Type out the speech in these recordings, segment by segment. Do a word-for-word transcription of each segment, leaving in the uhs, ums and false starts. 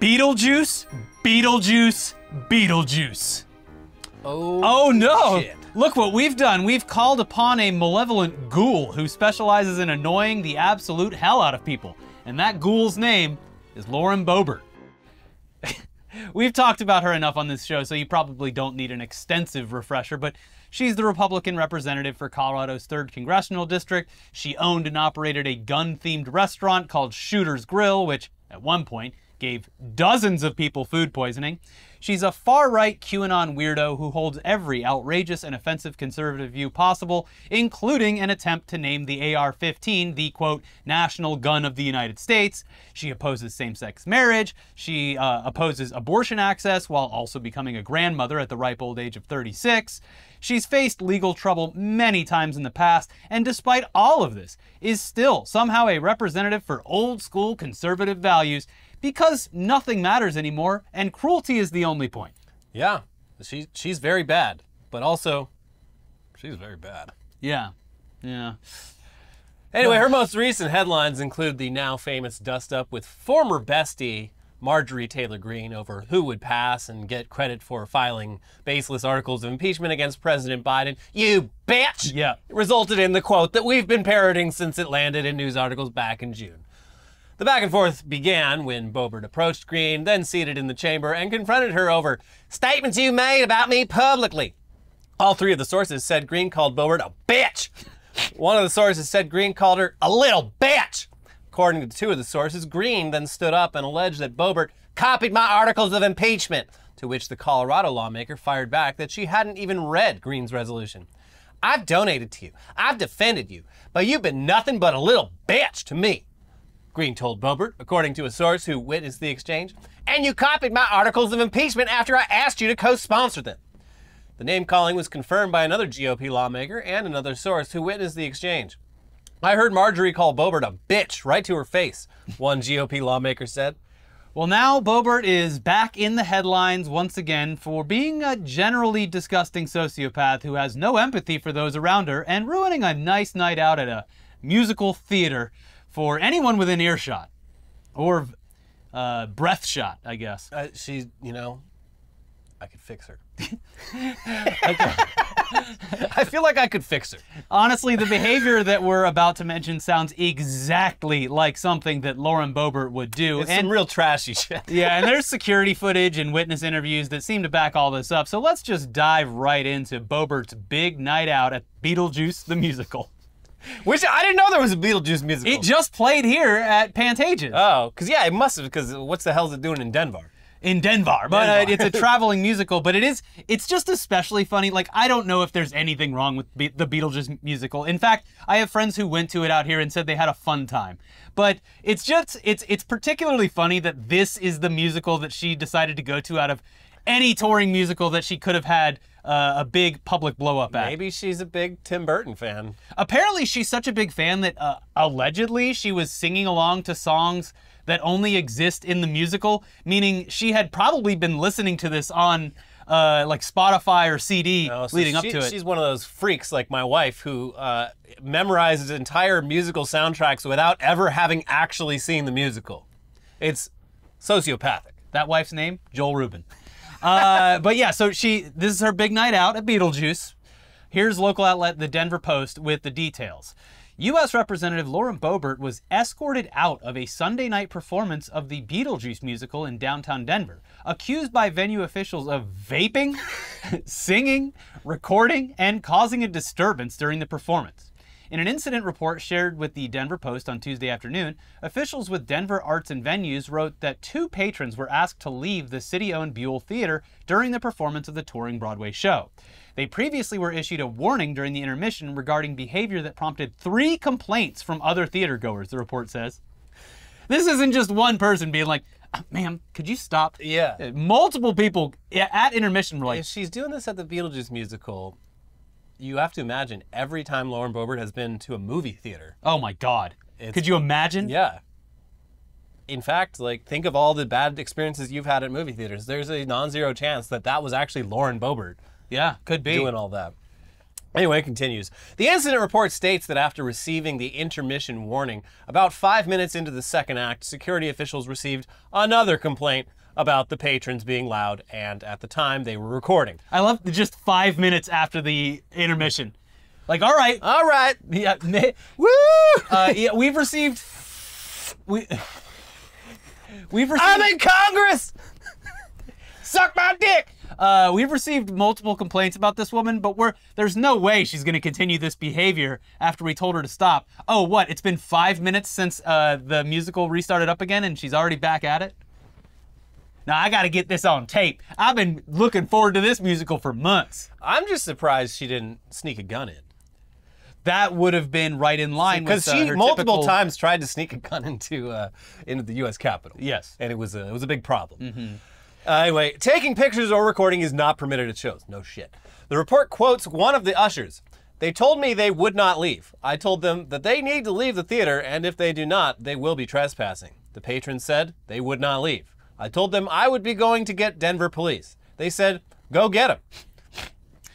Beetlejuice, Beetlejuice, Beetlejuice. Oh, oh no! Shit. Look what we've done. We've called upon a malevolent ghoul who specializes in annoying the absolute hell out of people. And that ghoul's name is Lauren Boebert. We've talked about her enough on this show, so you probably don't need an extensive refresher, but she's the Republican representative for Colorado's third Congressional District. She owned and operated a gun-themed restaurant called Shooter's Grill, which at one point gave dozens of people food poisoning. She's a far-right QAnon weirdo who holds every outrageous and offensive conservative view possible, including an attempt to name the A R fifteen the, quote, national gun of the United States. She opposes same-sex marriage. She uh, opposes abortion access while also becoming a grandmother at the ripe old age of thirty-six. She's faced legal trouble many times in the past, and despite all of this, is still somehow a representative for old-school conservative values, because nothing matters anymore, and cruelty is the only point. Yeah, she, she's very bad, but also, she's very bad. Yeah, yeah. Anyway, well, her most recent headlines include the now famous dust-up with former bestie Marjorie Taylor Greene over who would pass and get credit for filing baseless articles of impeachment against President Biden. You bitch! Yeah. It resulted in the quote that we've been parroting since it landed in news articles back in June. The back and forth began when Boebert approached Greene, then seated in the chamber, and confronted her over statements you made about me publicly. All three of the sources said Greene called Boebert a bitch. One of the sources said Greene called her a little bitch. According to two of the sources, Greene then stood up and alleged that Boebert copied my articles of impeachment, to which the Colorado lawmaker fired back that she hadn't even read Greene's resolution. I've donated to you. I've defended you. But you've been nothing but a little bitch to me, Greene told Boebert, according to a source who witnessed the exchange. And you copied my articles of impeachment after I asked you to co-sponsor them. The name-calling was confirmed by another G O P lawmaker and another source who witnessed the exchange. I heard Marjorie call Boebert a bitch right to her face, one G O P lawmaker said. Well, now Boebert is back in the headlines once again for being a generally disgusting sociopath who has no empathy for those around her and ruining a nice night out at a musical theater for anyone within earshot, or uh, breath shot, I guess. Uh, she's, you know, I could fix her. I feel like I could fix her. Honestly, the behavior that we're about to mention sounds exactly like something that Lauren Boebert would do. It's and, some real trashy shit. Yeah, and there's security footage and witness interviews that seem to back all this up. So let's just dive right into Boebert's big night out at Beetlejuice the Musical. Which, I didn't know there was a Beetlejuice musical. It just played here at Pantages. Oh, because, yeah, it must have, because what's the hell is it doing in Denver? In Denver. But Denver. Uh, it's a traveling musical, but it is, it's just especially funny. Like, I don't know if there's anything wrong with Be the Beetlejuice musical. In fact, I have friends who went to it out here and said they had a fun time. But it's just, it's, it's particularly funny that this is the musical that she decided to go to out of any touring musical that she could have had uh, a big public blow-up at. Maybe she's a big Tim Burton fan. Apparently, she's such a big fan that uh, allegedly she was singing along to songs that only exist in the musical, meaning she had probably been listening to this on uh, like Spotify or C D oh, so leading she, up to it. She's one of those freaks like my wife who uh, memorizes entire musical soundtracks without ever having actually seen the musical. It's sociopathic. That wife's name? Joel Rubin. Uh, but yeah, so she, this is her big night out at Beetlejuice. Here's local outlet, the Denver Post, with the details. U S Representative Lauren Boebert was escorted out of a Sunday night performance of the Beetlejuice musical in downtown Denver, accused by venue officials of vaping, singing, recording, and causing a disturbance during the performance. In an incident report shared with the Denver Post on Tuesday afternoon, officials with Denver Arts and Venues wrote that two patrons were asked to leave the city-owned Buell Theater during the performance of the touring Broadway show. They previously were issued a warning during the intermission regarding behavior that prompted three complaints from other theatergoers, the report says. This isn't just one person being like, ma'am, could you stop? Yeah. Multiple people at intermission were like... If she's doing this at the Beetlejuice musical, you have to imagine every time Lauren Boebert has been to a movie theater. Oh my God. It's, could you imagine? Yeah. In fact, like, think of all the bad experiences you've had at movie theaters. There's a non-zero chance that that was actually Lauren Boebert. Yeah, could be. Doing all that. Anyway, it continues. The incident report states that after receiving the intermission warning, about five minutes into the second act, security officials received another complaint about the patrons being loud, and at the time, they were recording. I love just five minutes after the intermission. Like, all right. All right. Yeah. Woo! Uh, yeah, we've received... We, we've received... I'm in Congress! Suck my dick! Uh, we've received multiple complaints about this woman, but we're there's no way she's going to continue this behavior after we told her to stop. Oh, what? It's been five minutes since uh, the musical restarted up again, and she's already back at it? Now, I got to get this on tape. I've been looking forward to this musical for months. I'm just surprised she didn't sneak a gun in. That would have been right in line with uh, her typical... Because she multiple times tried to sneak a gun into uh, into the U S Capitol. Yes. And it was a, it was a big problem. Mm-hmm. Uh, anyway, taking pictures or recording is not permitted at shows. No shit. The report quotes one of the ushers. They told me they would not leave. I told them that they need to leave the theater, and if they do not, they will be trespassing. The patrons said they would not leave. I told them I would be going to get Denver police. They said, go get them.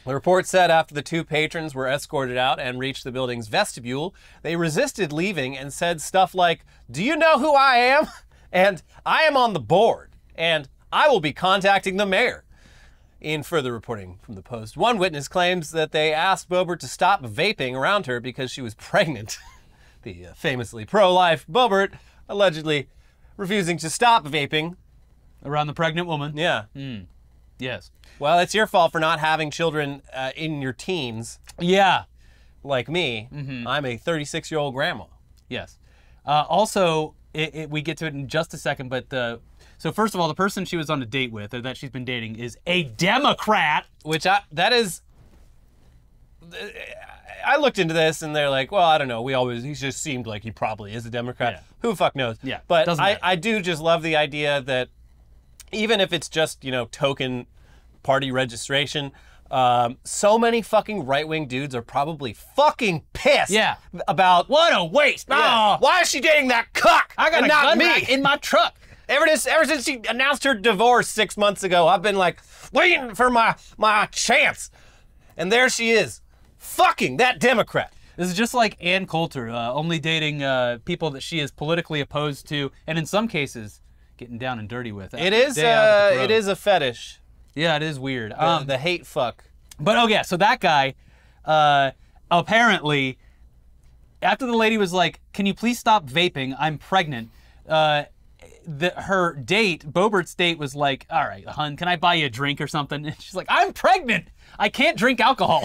The report said after the two patrons were escorted out and reached the building's vestibule, they resisted leaving and said stuff like, do you know who I am? And I am on the board. And I will be contacting the mayor. In further reporting from the Post, one witness claims that they asked Boebert to stop vaping around her because she was pregnant. The uh, famously pro-life Boebert allegedly refusing to stop vaping. Around the pregnant woman? Yeah. Mm. Yes. Well, it's your fault for not having children uh, in your teens. Yeah. Like me, mm-hmm. I'm a thirty-six-year-old grandma. Yes. Uh, also, it, it, we get to it in just a second, but the... So first of all, the person she was on a date with, or that she's been dating, is a Democrat. Which I, that is, I looked into this and they're like, well, I don't know. We always, he just seemed like he probably is a Democrat. Yeah. Who the fuck knows? Yeah, but I, I do just love the idea that even if it's just, you know, token party registration, um, so many fucking right-wing dudes are probably fucking pissed yeah. about. What a waste. Yeah. Oh, why is she dating that cuck? I got and a not gun me. Rack in my truck. Ever since, ever since she announced her divorce six months ago, I've been like, waiting for my, my chance. And there she is, fucking that Democrat. This is just like Ann Coulter, uh, only dating uh, people that she is politically opposed to, and in some cases, getting down and dirty with. It is, uh, it is a fetish. Yeah, it is weird. The, um, the hate fuck. But oh yeah, so that guy, uh, apparently, after the lady was like, can you please stop vaping, I'm pregnant, uh, The, her date, Boebert's date, was like, all right, hun, can I buy you a drink or something? And she's like, I'm pregnant. I can't drink alcohol.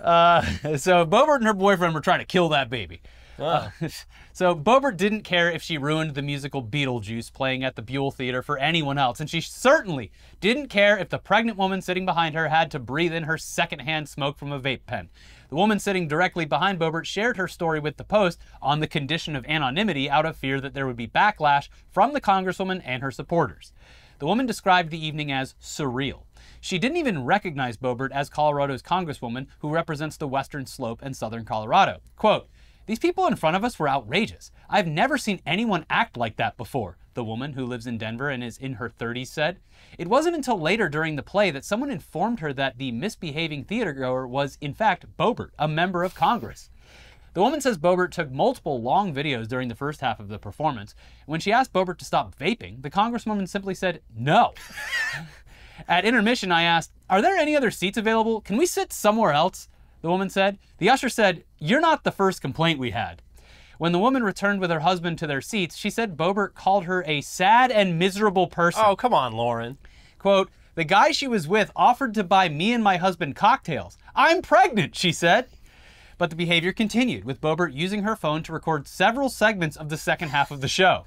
uh, so Boebert and her boyfriend were trying to kill that baby. Wow. Uh, so Boebert didn't care if she ruined the musical Beetlejuice playing at the Buell Theater for anyone else. And she certainly didn't care if the pregnant woman sitting behind her had to breathe in her secondhand smoke from a vape pen. The woman sitting directly behind Boebert shared her story with the Post on the condition of anonymity out of fear that there would be backlash from the Congresswoman and her supporters. The woman described the evening as surreal. She didn't even recognize Boebert as Colorado's Congresswoman, who represents the Western Slope and Southern Colorado. Quote, these people in front of us were outrageous. I've never seen anyone act like that before, the woman who lives in Denver and is in her thirties said. It wasn't until later during the play that someone informed her that the misbehaving theatergoer was, in fact, Boebert, a member of Congress. The woman says Boebert took multiple long videos during the first half of the performance. When she asked Boebert to stop vaping, the Congresswoman simply said, no. At intermission, I asked, are there any other seats available? Can we sit somewhere else? The woman said. The usher said, you're not the first complaint we had. When the woman returned with her husband to their seats, she said Boebert called her a sad and miserable person. Oh, come on, Lauren. Quote, the guy she was with offered to buy me and my husband cocktails. I'm pregnant, she said. But the behavior continued, with Boebert using her phone to record several segments of the second half of the show.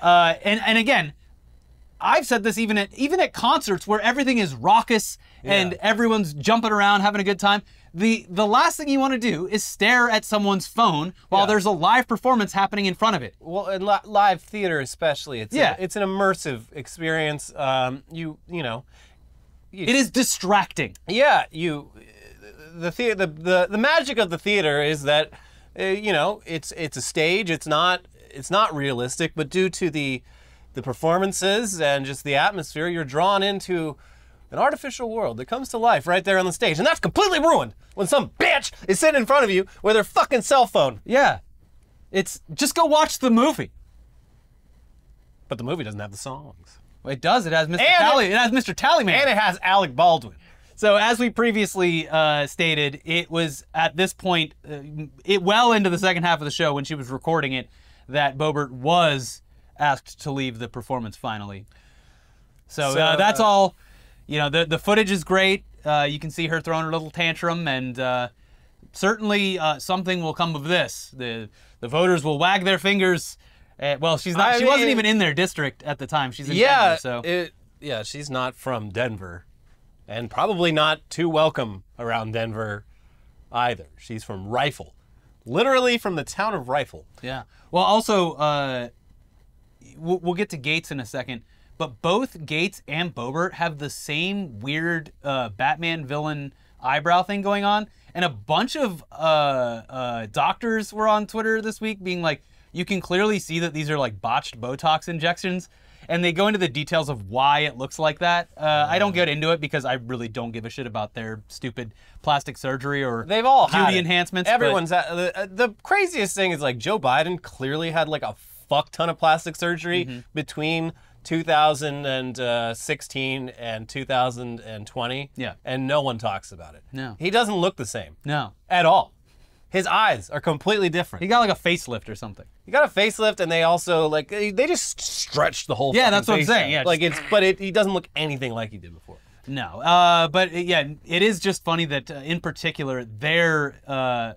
Uh, and, and again, I've said this even at even at concerts where everything is raucous yeah. and everyone's jumping around, having a good time. The the last thing you want to do is stare at someone's phone while yeah. there's a live performance happening in front of it. Well, in li live theater especially, it's yeah. a, it's an immersive experience. Um, you you know, you, it is distracting. Yeah, you the the, the the the magic of the theater is that uh, you know it's it's a stage. It's not it's not realistic, but due to the the performances and just the atmosphere, you're drawn into an artificial world that comes to life right there on the stage, and that's completely ruined when some bitch is sitting in front of you with her fucking cell phone. Yeah, it's just go watch the movie. But the movie doesn't have the songs. Well, it does. It has Mister Tally. It, it has Mister Tallyman. And it has Alec Baldwin. So as we previously uh, stated, it was at this point, uh, it well into the second half of the show when she was recording it, that Boebert was asked to leave the performance finally. So, so uh, that's uh, all. You know, the the footage is great. Uh, you can see her throwing her little tantrum, and uh, certainly uh, something will come of this. The the voters will wag their fingers. At, well, she's not. I she mean, wasn't even in their district at the time. She's in yeah, Denver. So it, yeah, she's not from Denver. And probably not too welcome around Denver either. She's from Rifle. Literally from the town of Rifle. Yeah. Well, also, uh, we'll, we'll get to Gaetz in a second, but both Gaetz and Boebert have the same weird uh, Batman villain eyebrow thing going on. And a bunch of uh, uh, doctors were on Twitter this week being like, you can clearly see that these are like botched Botox injections. And they go into the details of why it looks like that. Uh, I don't get into it because I really don't give a shit about their stupid plastic surgery or they've all beauty had enhancements. Everyone's had, the, the craziest thing is like Joe Biden clearly had like a fuck ton of plastic surgery mm-hmm. between two thousand sixteen and two thousand twenty. Yeah, and no one talks about it. No, he doesn't look the same. No, at all. His eyes are completely different. He got like a facelift or something. He got a facelift, and they also like they just stretched the whole. Yeah, that's what I'm saying. Out. Yeah, like it's but it, he doesn't look anything like he did before. No, uh, but yeah, it is just funny that uh, in particular their uh,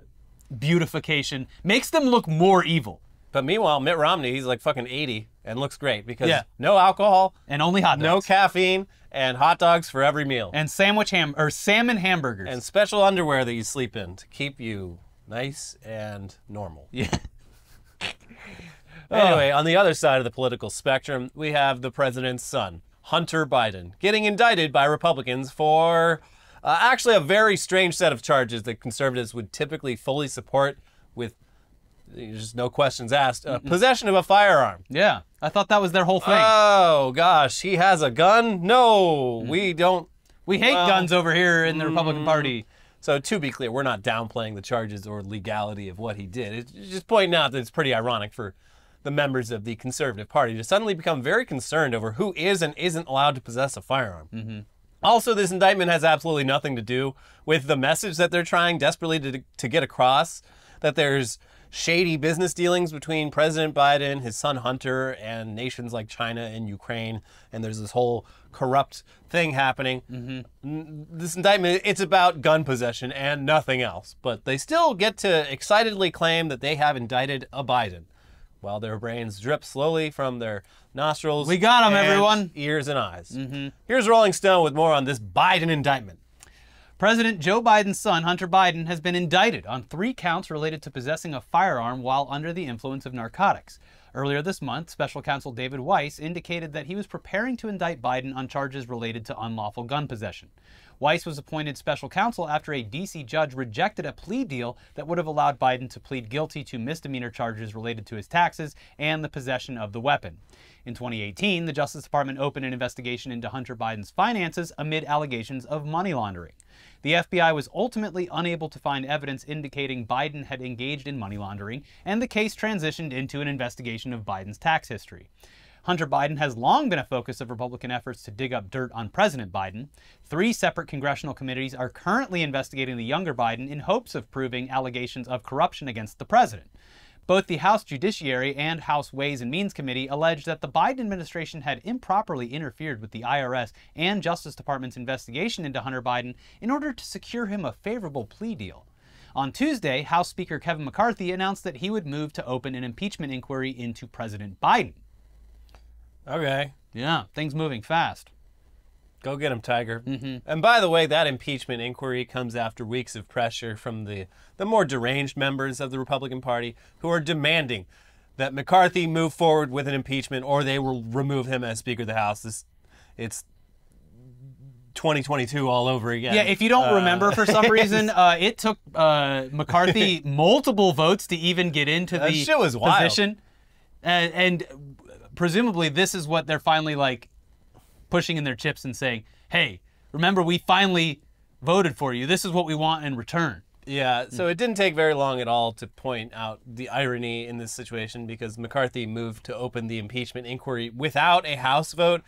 beautification makes them look more evil. But meanwhile, Mitt Romney, he's like fucking eighty and looks great because yeah. no alcohol and only hot dogs, no caffeine, and hot dogs for every meal, and sandwich ham or salmon hamburgers, and special underwear that you sleep in to keep you. Nice and normal. Yeah. Anyway, on the other side of the political spectrum, we have the president's son, Hunter Biden, getting indicted by Republicans for uh, actually a very strange set of charges that conservatives would typically fully support with just no questions asked, uh, mm-mm. possession of a firearm. Yeah, I thought that was their whole thing. Oh, gosh, he has a gun? No, mm. we don't. We hate well, guns over here in the mm, Republican Party. So to be clear, we're not downplaying the charges or legality of what he did. It's just pointing out that it's pretty ironic for the members of the Conservative Party to suddenly become very concerned over who is and isn't allowed to possess a firearm. Mm-hmm. Also, this indictment has absolutely nothing to do with the message that they're trying desperately to, to get across, that there's shady business dealings between President Biden, his son Hunter, and nations like China and Ukraine, and there's this whole corrupt thing happening. Mm-hmm. This indictment, it's about gun possession and nothing else, but they still get to excitedly claim that they have indicted a Biden while their brains drip slowly from their nostrils. We got him, everyone. Ears and eyes. Mm-hmm. Here's Rolling Stone with more on this Biden indictment. President Joe Biden's son, Hunter Biden, has been indicted on three counts related to possessing a firearm while under the influence of narcotics. Earlier this month, special counsel David Weiss indicated that he was preparing to indict Biden on charges related to unlawful gun possession. Weiss was appointed special counsel after a D C judge rejected a plea deal that would have allowed Biden to plead guilty to misdemeanor charges related to his taxes and the possession of the weapon. In twenty eighteen, the Justice Department opened an investigation into Hunter Biden's finances amid allegations of money laundering. The F B I was ultimately unable to find evidence indicating Biden had engaged in money laundering, and the case transitioned into an investigation of Biden's tax history. Hunter Biden has long been a focus of Republican efforts to dig up dirt on President Biden. Three separate congressional committees are currently investigating the younger Biden in hopes of proving allegations of corruption against the president. Both the House Judiciary and House Ways and Means Committee alleged that the Biden administration had improperly interfered with the I R S and Justice Department's investigation into Hunter Biden in order to secure him a favorable plea deal. On Tuesday, House Speaker Kevin McCarthy announced that he would move to open an impeachment inquiry into President Biden. Okay. Yeah, things moving fast. Go get him, Tiger. Mm-hmm. And by the way, that impeachment inquiry comes after weeks of pressure from the, the more deranged members of the Republican Party who are demanding that McCarthy move forward with an impeachment or they will remove him as Speaker of the House. This, it's twenty twenty-two all over again. Yeah, if you don't uh, remember for some reason, uh, it took uh, McCarthy multiple votes to even get into the shit was wild. Position. And, and presumably this is what they're finally like, pushing in their chips and saying, hey, remember, we finally voted for you. This is what we want in return. Yeah, so it didn't take very long at all to point out the irony in this situation, because McCarthy moved to open the impeachment inquiry without a House vote,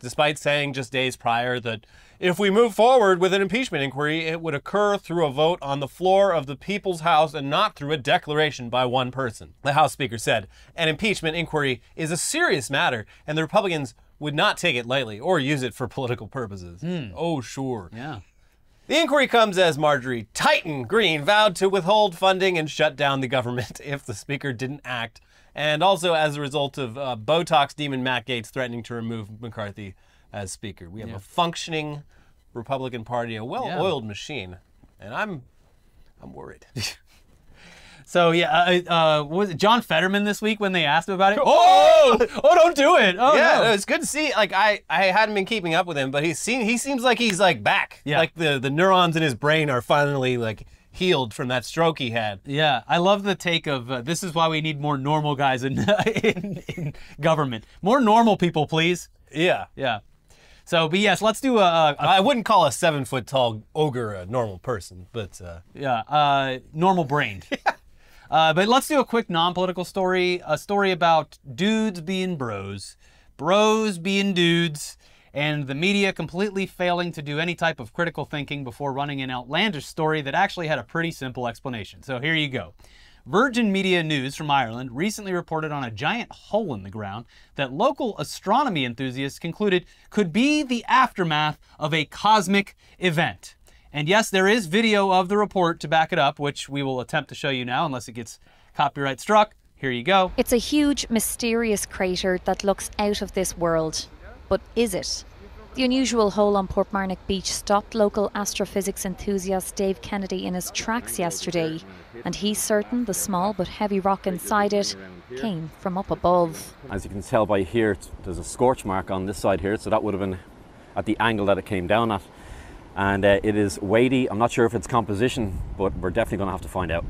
despite saying just days prior that if we move forward with an impeachment inquiry, it would occur through a vote on the floor of the People's House and not through a declaration by one person. The House Speaker said, an impeachment inquiry is a serious matter, and the Republicans would not take it lightly or use it for political purposes. Mm. Oh, sure. Yeah. The inquiry comes as Marjorie Titan Greene vowed to withhold funding and shut down the government if the Speaker didn't act, and also as a result of uh, Botox demon Matt Gaetz threatening to remove McCarthy as Speaker. We have yeah. a functioning Republican Party, a well-oiled yeah. machine, and I'm, I'm worried. So yeah, uh, uh, was it John Fetterman this week when they asked him about it? Oh, oh, don't do it! Oh, yeah, no. It's good to see. Like I, I hadn't been keeping up with him, but he seems he seems like he's like back. Yeah. Like the the neurons in his brain are finally like healed from that stroke he had. Yeah, I love the take of uh, this is why we need more normal guys in, in in government. More normal people, please. Yeah, yeah. So, but yes, let's do a. a I wouldn't call a seven foot tall ogre a normal person, but uh, yeah, uh, normal brained. Yeah. Uh, but let's do a quick non-political story, a story about dudes being bros, bros being dudes, and the media completely failing to do any type of critical thinking before running an outlandish story that actually had a pretty simple explanation. So here you go. Virgin Media News from Ireland recently reported on a giant hole in the ground that local astronomy enthusiasts concluded could be the aftermath of a cosmic event. And yes, there is video of the report to back it up, which we will attempt to show you now unless it gets copyright struck. Here you go. It's a huge, mysterious crater that looks out of this world. But is it? The unusual hole on Port Marnock Beach stopped local astrophysics enthusiast Dave Kennedy in his tracks yesterday. And he's certain the small but heavy rock inside it came from up above. As you can tell by here, there's a scorch mark on this side here, so that would have been at the angle that it came down at. And uh, it is weighty. I'm not sure if it's composition, but we're definitely going to have to find out.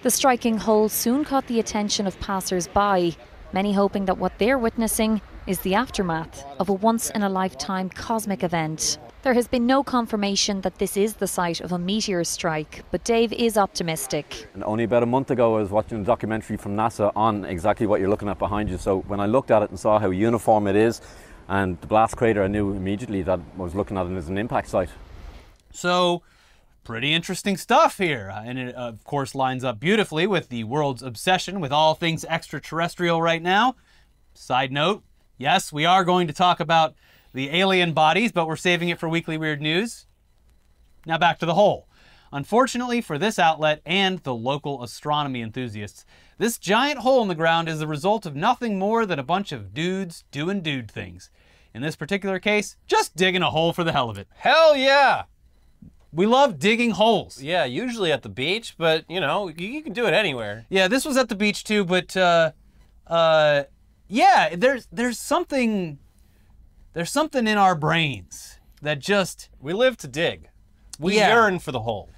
The striking hole soon caught the attention of passers-by, many hoping that what they're witnessing is the aftermath of a once-in-a-lifetime cosmic event. There has been no confirmation that this is the site of a meteor strike, but Dave is optimistic. And only about a month ago I was watching a documentary from NASA on exactly what you're looking at behind you, so when I looked at it and saw how uniform it is, and the blast crater, I knew immediately that I was looking at it as an impact site. So, pretty interesting stuff here. And it, of course, lines up beautifully with the world's obsession with all things extraterrestrial right now. Side note, yes, we are going to talk about the alien bodies, but we're saving it for Weekly Weird News. Now back to the hole. Unfortunately for this outlet and the local astronomy enthusiasts, this giant hole in the ground is the result of nothing more than a bunch of dudes doing dude things. In this particular case, just digging a hole for the hell of it. Hell yeah! We love digging holes. Yeah, usually at the beach, but, you know, you can do it anywhere. Yeah, this was at the beach too, but, uh, uh, yeah, there's, there's something, there's something in our brains that just... We live to dig. We yeah. yearn for the hole.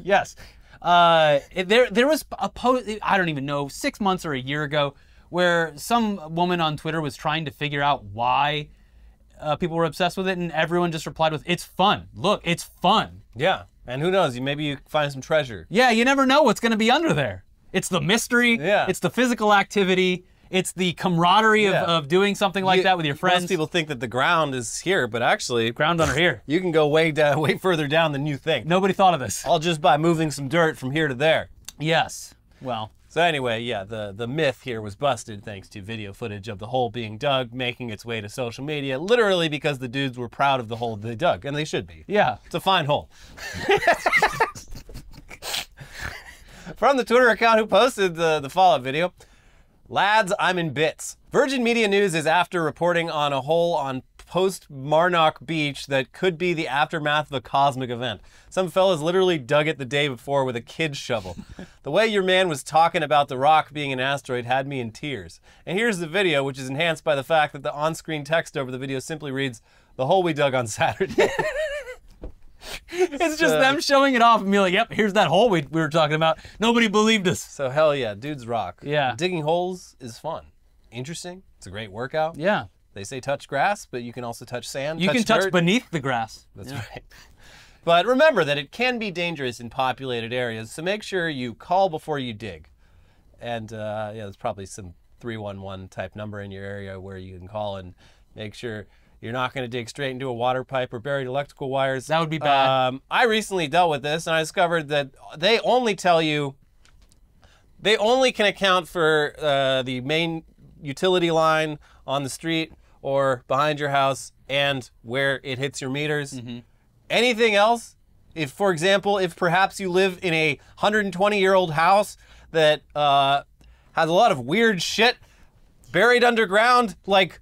Yes. Uh, there there was a post, I don't even know, six months or a year ago, where some woman on Twitter was trying to figure out why uh, people were obsessed with it, and everyone just replied with, it's fun. Look, it's fun. Yeah, and who knows, maybe you find some treasure. Yeah, you never know what's going to be under there. It's the mystery, yeah. It's the physical activity, it's the camaraderie yeah. of, of doing something like you, that with your friends. Most people think that the ground is here, but actually... The ground under here. You can go way down, way further down than you think. Nobody thought of this. All just by moving some dirt from here to there. Yes. Well. So anyway, yeah, the, the myth here was busted thanks to video footage of the hole being dug, making its way to social media, literally because the dudes were proud of the hole they dug, and they should be. Yeah. It's a fine hole. From the Twitter account who posted the, the follow-up video, lads, I'm in bits. Virgin Media News is after reporting on a hole on Port Marnock Beach that could be the aftermath of a cosmic event. Some fellas literally dug it the day before with a kid's shovel. The way your man was talking about the rock being an asteroid had me in tears. And here's the video, which is enhanced by the fact that the on-screen text over the video simply reads, "The hole we dug on Saturday." It's just uh, them showing it off and be like, yep, here's that hole we, we were talking about. Nobody believed us. So hell yeah, dudes rock. Yeah. Digging holes is fun. Interesting. It's a great workout. Yeah. They say touch grass, but you can also touch sand. You touch can touch dirt. Beneath the grass. That's yeah. right. But remember that it can be dangerous in populated areas, so make sure you call before you dig. And uh, yeah, there's probably some three one one type number in your area where you can call and make sure you're not going to dig straight into a water pipe or buried electrical wires. That would be bad. Um, I recently dealt with this, and I discovered that they only tell you, they only can account for uh, the main utility line on the street or behind your house and where it hits your meters. Mm-hmm. Anything else, if, for example, if perhaps you live in a one hundred twenty year old house that uh, has a lot of weird shit buried underground, like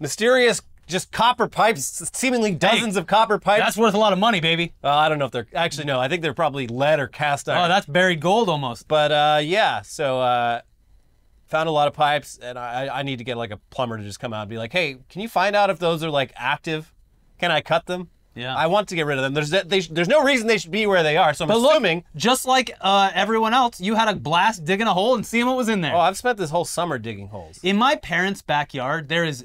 mysterious just copper pipes, seemingly dozens hey, of copper pipes. That's worth a lot of money, baby. Uh, I don't know if they're, actually no, I think they're probably lead or cast iron. Oh, that's buried gold almost. But uh, yeah, so uh, found a lot of pipes, and I, I need to get like a plumber to just come out and be like, hey, can you find out if those are like active? Can I cut them? Yeah. I want to get rid of them. There's they, there's no reason they should be where they are, so I'm but assuming... Look, just like uh, everyone else, you had a blast digging a hole and seeing what was in there. Oh, I've spent this whole summer digging holes. In my parents' backyard, there is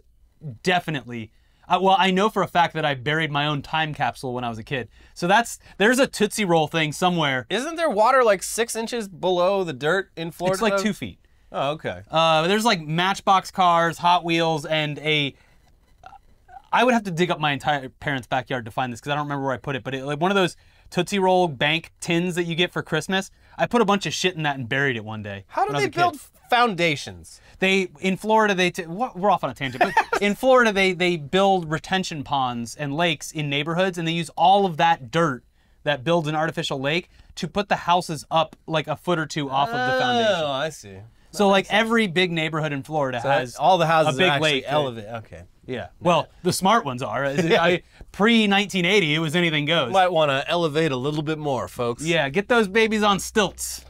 definitely... Uh, well, I know for a fact that I buried my own time capsule when I was a kid. So that's there's a Tootsie Roll thing somewhere. Isn't there water like six inches below the dirt in Florida? It's like two feet. Oh, okay. Uh, there's like Matchbox cars, Hot Wheels, and a... I would have to dig up my entire parents' backyard to find this because I don't remember where I put it, but it, like one of those Tootsie Roll bank tins that you get for Christmas, I put a bunch of shit in that and buried it one day. How do they build foundations? They, in Florida, they, t we're off on a tangent, but in Florida, they, they build retention ponds and lakes in neighborhoods, and they use all of that dirt that builds an artificial lake to put the houses up like a foot or two off oh, of the foundation. Oh, I see. So like every big neighborhood in Florida so has all the houses a big lake. Elevated. Okay. Yeah. Well, the smart ones are. I, pre nineteen eighty, it was anything goes. Might want to elevate a little bit more, folks. Yeah, get those babies on stilts.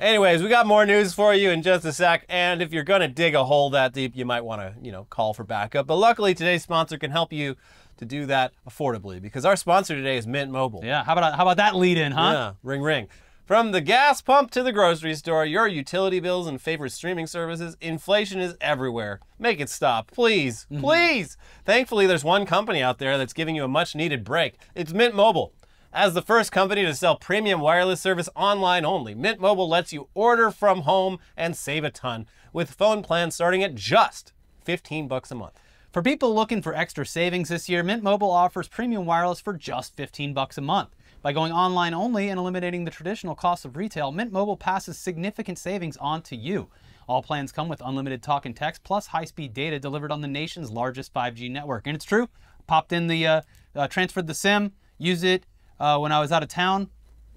Anyways, we got more news for you in just a sec, and if you're going to dig a hole that deep, you might want to, you know, call for backup. But luckily, today's sponsor can help you to do that affordably, because our sponsor today is Mint Mobile. Yeah, how about how about that lead-in, huh? Yeah, ring, ring. From the gas pump to the grocery store, your utility bills and favorite streaming services, inflation is everywhere. Make it stop, please, mm-hmm. please. Thankfully, there's one company out there that's giving you a much needed break. It's Mint Mobile. As the first company to sell premium wireless service online only, Mint Mobile lets you order from home and save a ton with phone plans starting at just fifteen bucks a month. For people looking for extra savings this year, Mint Mobile offers premium wireless for just fifteen bucks a month. By going online only and eliminating the traditional costs of retail, Mint Mobile passes significant savings on to you. All plans come with unlimited talk and text, plus high-speed data delivered on the nation's largest five G network. And it's true. Popped in the, uh, uh, transferred the SIM, used it uh, when I was out of town.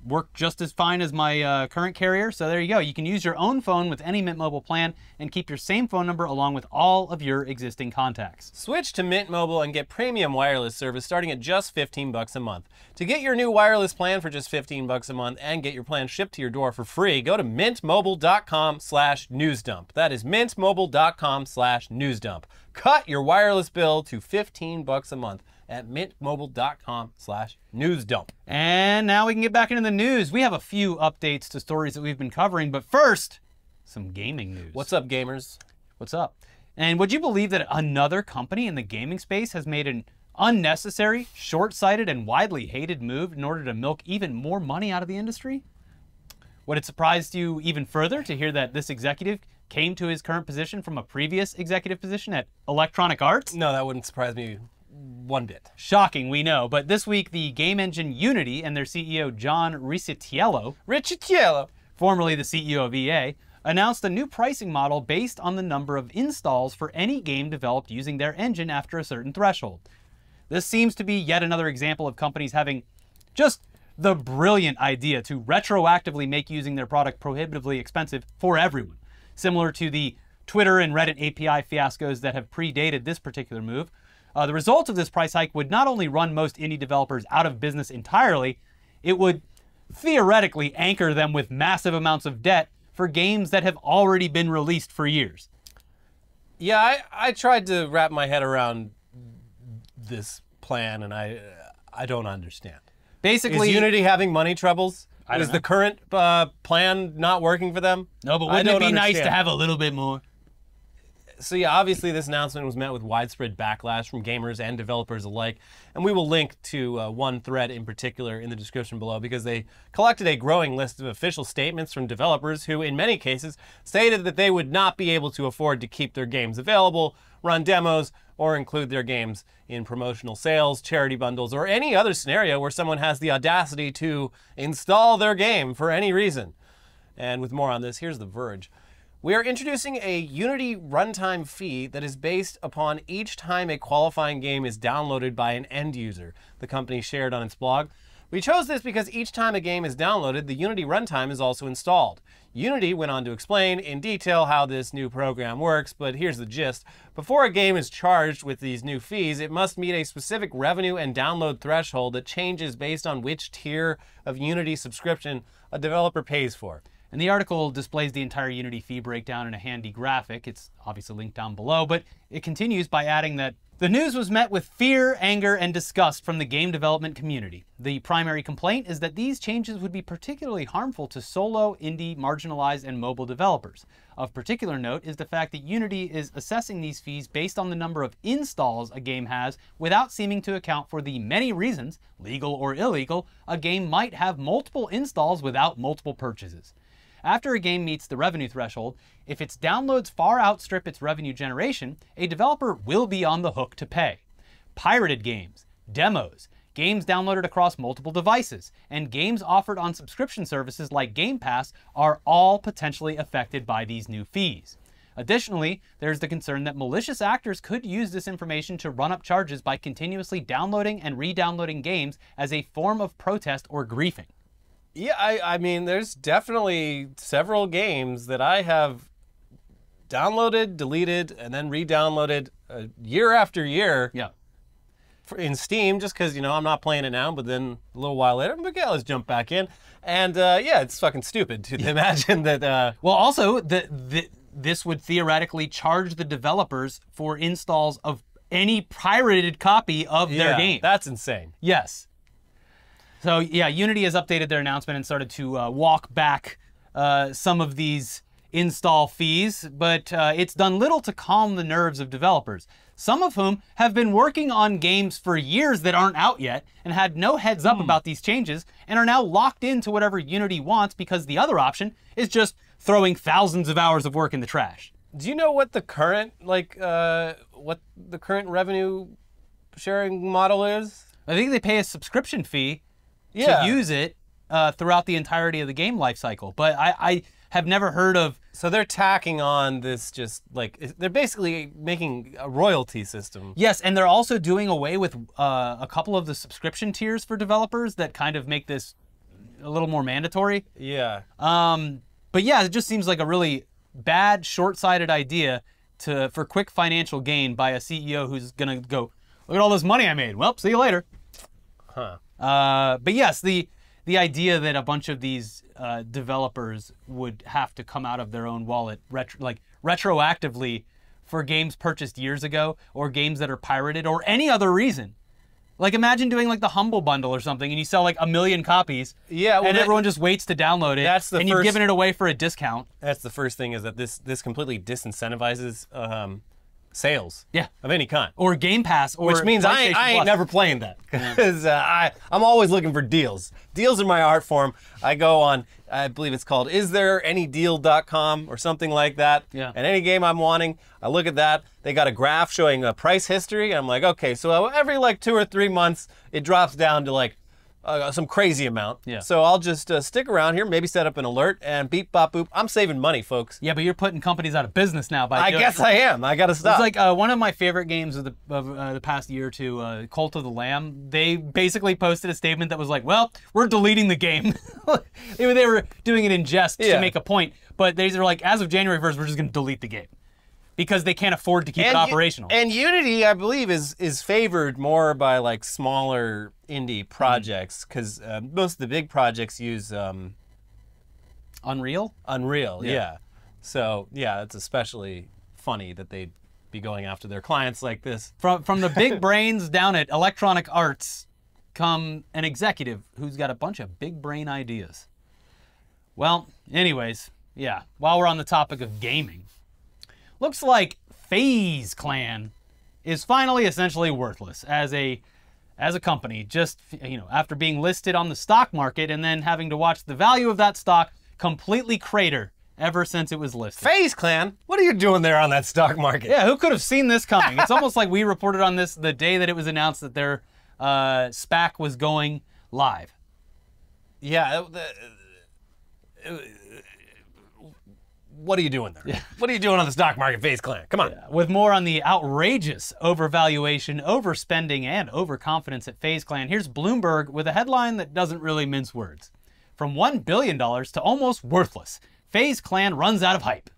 Worked just as fine as my uh, current carrier. So there you go. You can use your own phone with any Mint Mobile plan and keep your same phone number along with all of your existing contacts. Switch to Mint Mobile and get premium wireless service starting at just fifteen bucks a month. To get your new wireless plan for just fifteen bucks a month and get your plan shipped to your door for free, go to mint mobile dot com slash newsdump. That is mint mobile dot com slash newsdump. Cut your wireless bill to fifteen bucks a month at mint mobile dot com slash newsdump. And now we can get back into the news. We have a few updates to stories that we've been covering, but first, some gaming news. What's up, gamers? What's up? And would you believe that another company in the gaming space has made an unnecessary, short-sighted, and widely hated move in order to milk even more money out of the industry? Would it surprise you even further to hear that this executive came to his current position from a previous executive position at Electronic Arts? No, that wouldn't surprise me. One bit. Shocking, we know. But this week, the game engine Unity and their C E O, John Ricciatiello, Ricciatiello, formerly the C E O of E A, announced a new pricing model based on the number of installs for any game developed using their engine after a certain threshold. This seems to be yet another example of companies having just the brilliant idea to retroactively make using their product prohibitively expensive for everyone, similar to the Twitter and Reddit A P I fiascos that have predated this particular move. Uh, the result of this price hike would not only run most indie developers out of business entirely, it would theoretically anchor them with massive amounts of debt for games that have already been released for years. Yeah, I, I tried to wrap my head around this plan, and I I don't understand. Basically, is Unity having money troubles? I don't is know. the current uh, plan not working for them? No, but wouldn't it be understand. nice to have a little bit more? So yeah, obviously this announcement was met with widespread backlash from gamers and developers alike, and we will link to uh, one thread in particular in the description below because they collected a growing list of official statements from developers who, in many cases, stated that they would not be able to afford to keep their games available, run demos, or include their games in promotional sales, charity bundles, or any other scenario where someone has the audacity to install their game for any reason. And with more on this, here's The Verge. We are introducing a Unity runtime fee that is based upon each time a qualifying game is downloaded by an end user, the company shared on its blog. We chose this because each time a game is downloaded, the Unity runtime is also installed. Unity went on to explain in detail how this new program works, but here's the gist. Before a game is charged with these new fees, it must meet a specific revenue and download threshold that changes based on which tier of Unity subscription a developer pays for. And the article displays the entire Unity fee breakdown in a handy graphic. It's obviously linked down below, but it continues by adding that the news was met with fear, anger, and disgust from the game development community. The primary complaint is that these changes would be particularly harmful to solo, indie, marginalized, and mobile developers. Of particular note is the fact that Unity is assessing these fees based on the number of installs a game has without seeming to account for the many reasons, legal or illegal, a game might have multiple installs without multiple purchases. After a game meets the revenue threshold, if its downloads far outstrip its revenue generation, a developer will be on the hook to pay. Pirated games, demos, games downloaded across multiple devices, and games offered on subscription services like Game Pass are all potentially affected by these new fees. Additionally, there's the concern that malicious actors could use this information to run up charges by continuously downloading and re-downloading games as a form of protest or griefing. Yeah, I, I mean, there's definitely several games that I have downloaded, deleted, and then re-downloaded uh, year after year. Yeah. For, in Steam, just because, you know, I'm not playing it now, but then a little while later, but yeah, let's jump back in. And uh, yeah, it's fucking stupid to imagine that. Uh, well, also, the, the, this would theoretically charge the developers for installs of any pirated copy of yeah, their game. That's insane. Yes. So yeah, Unity has updated their announcement and started to uh, walk back uh, some of these install fees, but uh, it's done little to calm the nerves of developers, some of whom have been working on games for years that aren't out yet and had no heads up mm. about these changes and are now locked into whatever Unity wants because the other option is just throwing thousands of hours of work in the trash. Do you know what the current, like, uh, what the current revenue sharing model is? I think they pay a subscription fee. Yeah. To use it uh, throughout the entirety of the game life cycle. But I, I have never heard of... So they're tacking on this just, like, they're basically making a royalty system. Yes, and they're also doing away with uh, a couple of the subscription tiers for developers that kind of make this a little more mandatory. Yeah. Um, but yeah, it just seems like a really bad, short-sighted idea to for quick financial gain by a C E O who's going to go, look at all this money I made. Well, see you later. Huh. Uh, but yes, the the idea that a bunch of these uh, developers would have to come out of their own wallet, retro, like retroactively, for games purchased years ago or games that are pirated or any other reason. Like imagine doing like the Humble Bundle or something, and you sell like a million copies. Yeah, well, and that, everyone just waits to download it. That's the and first, you've given it away for a discount. That's the first thing is that this this completely disincentivizes. Um, Sales, yeah, of any kind, or Game Pass, or which means I, I ain't never playing that because uh, I I'm always looking for deals. Deals are my art form. I go on, I believe it's called Is There Any Deal dot com or something like that. Yeah. And any game I'm wanting, I look at that. They got a graph showing a price history. And I'm like, okay, so every like two or three months, it drops down to like uh, some crazy amount. Yeah. So I'll just uh, stick around here, maybe set up an alert, and beep bop boop. I'm saving money, folks. Yeah, but you're putting companies out of business now. By I guess I am. I gotta stop. It's like uh, one of my favorite games of the of uh, the past year or two, uh, Cult of the Lamb. They basically posted a statement that was like, "Well, we're deleting the game." They were doing it in jest yeah. to make a point, but they were like, "As of January first, we're just gonna delete the game." Because they can't afford to keep and, it operational. And Unity, I believe, is is favored more by like smaller indie projects because mm. uh, most of the big projects use um, Unreal. Unreal, yeah. yeah. So yeah, it's especially funny that they'd be going after their clients like this. From from the big brains down at Electronic Arts, come an executive who's got a bunch of big brain ideas. Well, anyways, yeah. While we're on the topic of gaming. Looks like FaZe Clan is finally essentially worthless as a as a company, just, you know, after being listed on the stock market and then having to watch the value of that stock completely crater ever since it was listed. FaZe Clan? What are you doing there on that stock market? Yeah, who could have seen this coming? It's almost like we reported on this the day that it was announced that their uh, SPAC was going live. Yeah. Uh, uh, uh, what are you doing there? Yeah. What are you doing on the stock market, FaZe Clan? Come on. Yeah. With more on the outrageous overvaluation, overspending, and overconfidence at FaZe Clan, here's Bloomberg with a headline that doesn't really mince words. From one billion dollars to almost worthless, FaZe Clan runs out of hype.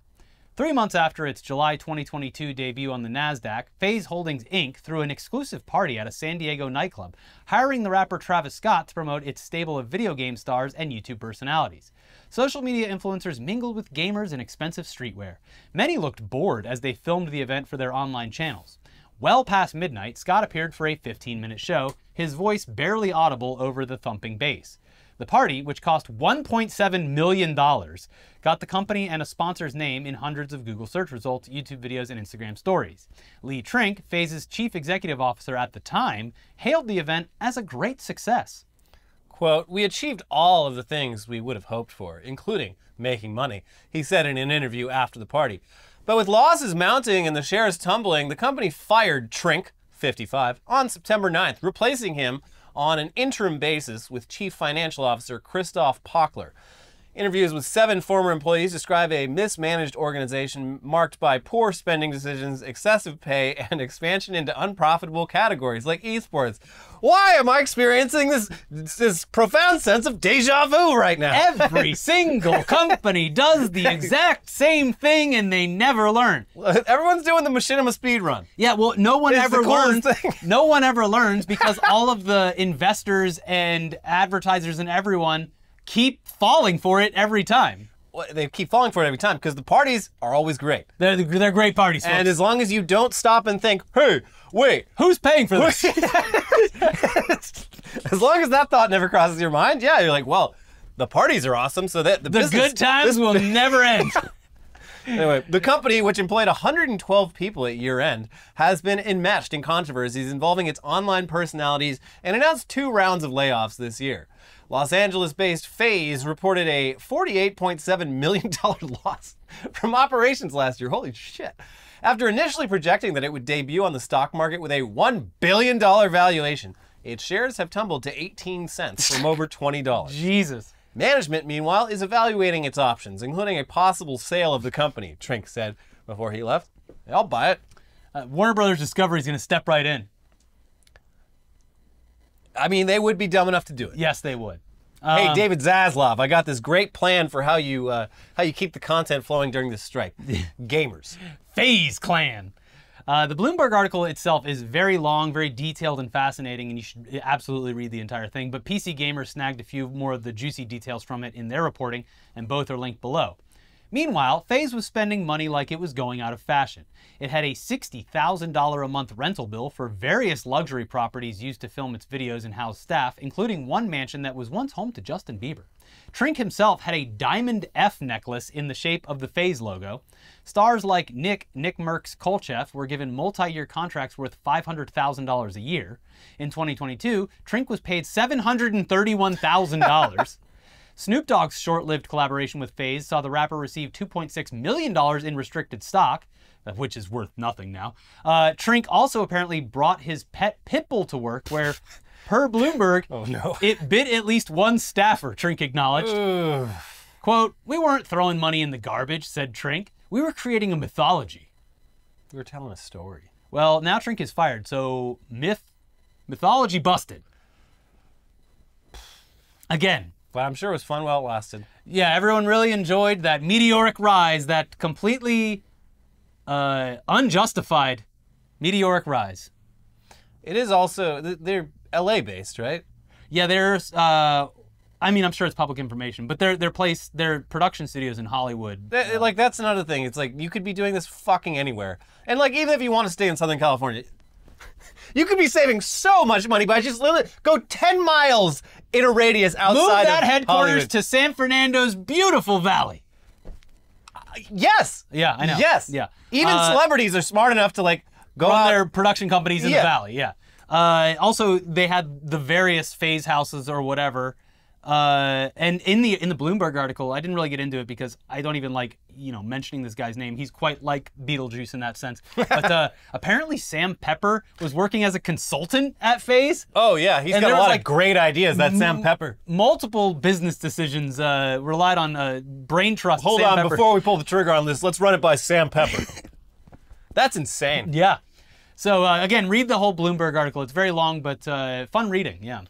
Three months after its July twenty twenty-two debut on the NASDAQ, FaZe Holdings, Incorporated threw an exclusive party at a San Diego nightclub, hiring the rapper Travis Scott to promote its stable of video game stars and YouTube personalities. Social media influencers mingled with gamers in expensive streetwear. Many looked bored as they filmed the event for their online channels. Well past midnight, Scott appeared for a fifteen minute show, his voice barely audible over the thumping bass. The party, which cost one point seven million dollars, got the company and a sponsor's name in hundreds of Google search results, YouTube videos, and Instagram stories. Lee Trink, FaZe's chief executive officer at the time, hailed the event as a great success. Quote, "We achieved all of the things we would have hoped for, including making money," he said in an interview after the party. But with losses mounting and the shares tumbling, the company fired Trink, fifty-five, on September ninth, replacing him on an interim basis with Chief Financial Officer Christoph Pockler. Interviews with seven former employees describe a mismanaged organization marked by poor spending decisions, excessive pay, and expansion into unprofitable categories like esports. Why am I experiencing this, this profound sense of deja vu right now? Every single company does the exact same thing and they never learn. Everyone's doing the Machinima speed run. Yeah, well, no one it's ever learns. No one ever learns because all of the investors and advertisers and everyone keep falling for it every time. Well, they keep falling for it every time because the parties are always great. They're, they're great parties. Folks. And as long as you don't stop and think, hey, wait, who's paying for this? As long as that thought never crosses your mind, yeah, you're like, well, the parties are awesome, so that the, the business, good times this will never end. Anyway, the company, which employed one hundred twelve people at year-end, has been enmeshed in controversies involving its online personalities and announced two rounds of layoffs this year. Los Angeles-based FaZe reported a forty-eight point seven million dollars loss from operations last year. Holy shit. After initially projecting that it would debut on the stock market with a one billion dollars valuation, its shares have tumbled to eighteen cents from over twenty dollars. Jesus. Management, meanwhile, is evaluating its options, including a possible sale of the company, Trink said before he left. I'll buy it. Uh, Warner Brothers Discovery is going to step right in. I mean, they would be dumb enough to do it. Yes, they would. Um, hey, David Zaslav, I got this great plan for how you uh, how you keep the content flowing during this strike. Gamers. FaZe Clan. Uh, the Bloomberg article itself is very long, very detailed, and fascinating, and you should absolutely read the entire thing. But P C Gamer snagged a few more of the juicy details from it in their reporting, and both are linked below. Meanwhile, FaZe was spending money like it was going out of fashion. It had a sixty thousand dollars a month rental bill for various luxury properties used to film its videos and house staff, including one mansion that was once home to Justin Bieber. Trink himself had a diamond F necklace in the shape of the FaZe logo. Stars like Nick, Nick Merckx Kolcheff were given multi-year contracts worth five hundred thousand dollars a year. In twenty twenty-two, Trink was paid seven hundred thirty-one thousand dollars. Snoop Dogg's short-lived collaboration with FaZe saw the rapper receive two point six million dollars in restricted stock, which is worth nothing now. Uh, Trink also apparently brought his pet pit bull to work where, per Bloomberg, oh, no. It bit at least one staffer, Trink acknowledged. Ugh. Quote, "We weren't throwing money in the garbage," said Trink. "We were creating a mythology." We were telling a story. Well, now Trink is fired, so myth, mythology busted. Again. But I'm sure it was fun while it lasted. Yeah, everyone really enjoyed that meteoric rise, that completely uh, unjustified meteoric rise. It is also, they're L A-based, right? Yeah, there's, uh, I mean, I'm sure it's public information, but their their place, their production studios in Hollywood. They, uh, like, that's another thing. It's like, you could be doing this fucking anywhere. And like, even if you want to stay in Southern California, you could be saving so much money by just literally go ten miles in a radius outside of Hollywood. Move that headquarters to San Fernando's beautiful valley. Yes. Yeah, I know. Yes. Yeah. Even uh, celebrities are smart enough to like go run out their production companies in yeah. the valley. Yeah. Uh, also, they had the various phase houses or whatever. Uh, and in the in the Bloomberg article, I didn't really get into it because I don't even like you know mentioning this guy's name. He's quite like Beetlejuice in that sense. But uh, apparently, Sam Pepper was working as a consultant at FaZe. Oh yeah, he's and got a lot like, of great ideas. That Sam Pepper. Multiple business decisions uh, relied on uh, brain trust. Hold Sam on, Pepper. Before we pull the trigger on this, let's run it by Sam Pepper. That's insane. Yeah. So uh, again, read the whole Bloomberg article. It's very long, but uh, fun reading. Yeah.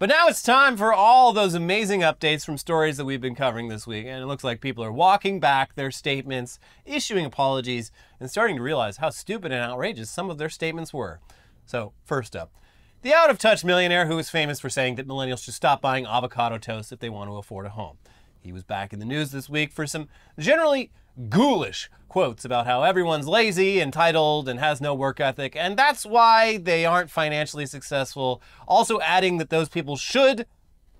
But now it's time for all those amazing updates from stories that we've been covering this week. And it looks like people are walking back their statements, issuing apologies, and starting to realize how stupid and outrageous some of their statements were. So first up, the out-of-touch millionaire who was famous for saying that millennials should stop buying avocado toast if they want to afford a home. He was back in the news this week for some generally ghoulish quotes about how everyone's lazy, entitled, and has no work ethic, and that's why they aren't financially successful. Also adding that those people should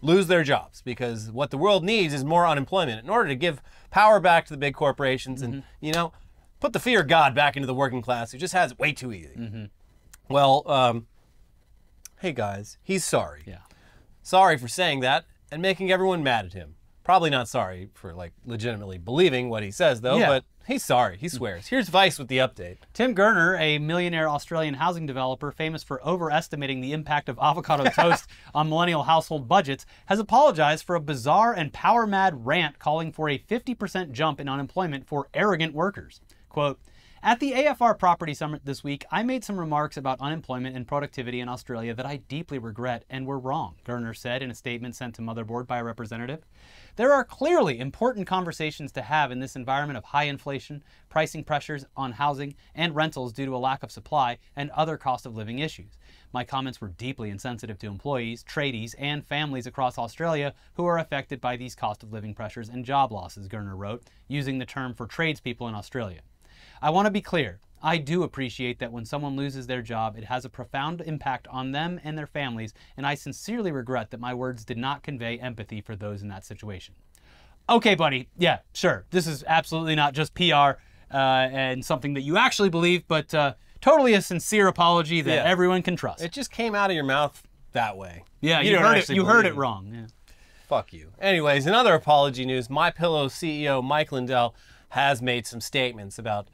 lose their jobs because what the world needs is more unemployment in order to give power back to the big corporations and, mm-hmm. you know, put the fear of God back into the working class who just has it way too easy. Mm-hmm. Well, um, hey guys, he's sorry. Yeah. Sorry for saying that and making everyone mad at him. Probably not sorry for like legitimately believing what he says though, yeah. but he's sorry, he swears. Here's Vice with the update. Tim Gurner, a millionaire Australian housing developer famous for overestimating the impact of avocado toast on millennial household budgets, has apologized for a bizarre and power-mad rant calling for a fifty percent jump in unemployment for arrogant workers. Quote, at the A F R Property Summit this week, I made some remarks about unemployment and productivity in Australia that I deeply regret and were wrong, Gurner said in a statement sent to Motherboard by a representative. There are clearly important conversations to have in this environment of high inflation, pricing pressures on housing and rentals due to a lack of supply, and other cost of living issues. My comments were deeply insensitive to employees, tradies, and families across Australia who are affected by these cost of living pressures and job losses, Gurner wrote, using the term for tradespeople in Australia. I want to be clear. I do appreciate that when someone loses their job, it has a profound impact on them and their families, and I sincerely regret that my words did not convey empathy for those in that situation. Okay, buddy. Yeah, sure. This is absolutely not just P R uh, and something that you actually believe, but uh, totally a sincere apology that yeah. everyone can trust. It just came out of your mouth that way. Yeah, you, you heard it. You heard it wrong. Yeah. Fuck you. Anyways, in other apology news, MyPillow C E O Mike Lindell has made some statements about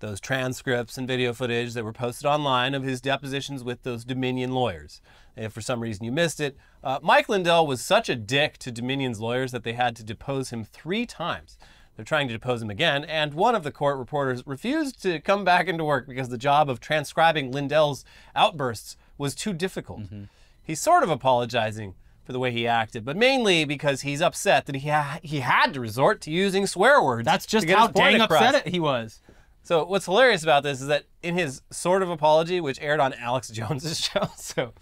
those transcripts and video footage that were posted online of his depositions with those Dominion lawyers. If for some reason you missed it, uh, Mike Lindell was such a dick to Dominion's lawyers that they had to depose him three times. They're trying to depose him again, and one of the court reporters refused to come back into work because the job of transcribing Lindell's outbursts was too difficult. Mm-hmm. He's sort of apologizing for the way he acted, but mainly because he's upset that he, ha he had to resort to using swear words. That's just how dang upset it he was. So what's hilarious about this is that in his sort of apology, which aired on Alex Jones' show, so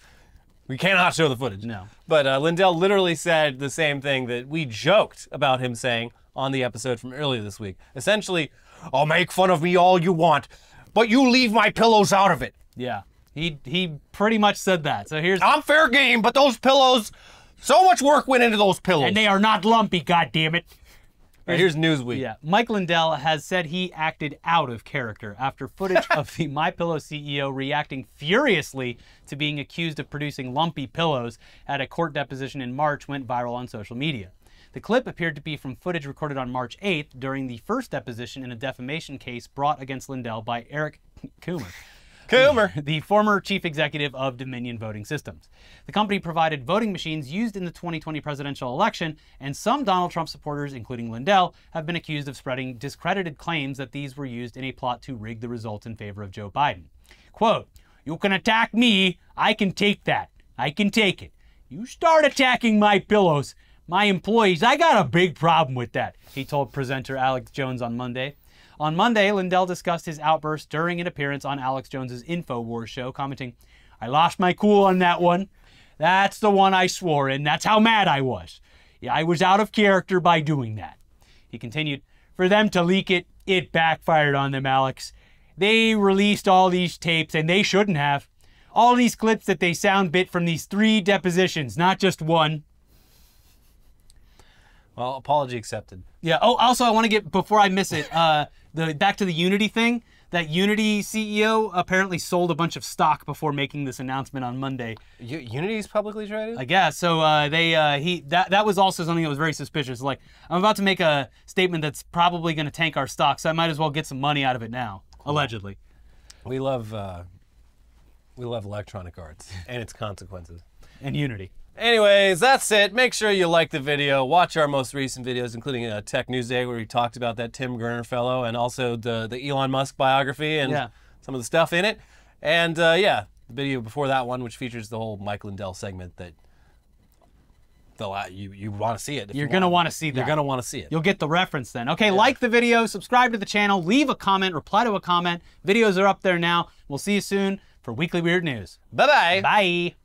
we cannot show the footage. No. But uh, Lindell literally said the same thing that we joked about him saying on the episode from earlier this week. Essentially, I'll make fun of me all you want, but you leave my pillows out of it. Yeah, he he pretty much said that. So here's- I'm fair game, but those pillows, so much work went into those pillows. And they are not lumpy, goddammit. Right, here's Newsweek. Yeah, Mike Lindell has said he acted out of character after footage of the MyPillow C E O reacting furiously to being accused of producing lumpy pillows at a court deposition in March went viral on social media. The clip appeared to be from footage recorded on March eighth during the first deposition in a defamation case brought against Lindell by Eric Coomer. Coomer, the former chief executive of Dominion Voting Systems. The company provided voting machines used in the twenty twenty presidential election, and some Donald Trump supporters, including Lindell, have been accused of spreading discredited claims that these were used in a plot to rig the results in favor of Joe Biden. Quote, you can attack me, I can take that. I can take it. You start attacking my pillows, my employees, I got a big problem with that, he told presenter Alex Jones on Monday. On Monday, Lindell discussed his outburst during an appearance on Alex Jones' InfoWars show, commenting, I lost my cool on that one. That's the one I swore in. That's how mad I was. Yeah, I was out of character by doing that. He continued, for them to leak it, it backfired on them, Alex. They released all these tapes, and they shouldn't have. All these clips that they sound bit from these three depositions, not just one. Well, apology accepted. Yeah. Oh, also, I want to get, before I miss it, uh, the back to the Unity thing. That Unity C E O apparently sold a bunch of stock before making this announcement on Monday. U Unity is publicly traded? I guess. So uh, they uh, he that that was also something that was very suspicious. Like, I'm about to make a statement that's probably going to tank our stock, so I might as well get some money out of it now. Cool. Allegedly. We love uh, we love Electronic Arts and its consequences. And Unity. Anyways, that's it. Make sure you like the video. Watch our most recent videos, including uh, Tech News Day, where we talked about that Tim Gurner fellow and also the, the Elon Musk biography and yeah. some of the stuff in it. And uh, yeah, the video before that one, which features the whole Mike Lindell segment that the, you, you want to see it. You're going to want to see that. You're going to want to see it. You'll get the reference then. Okay, yeah. Like the video, subscribe to the channel, leave a comment, reply to a comment. Videos are up there now. We'll see you soon for Weekly Weird News. Bye-bye. Bye. -bye. Bye.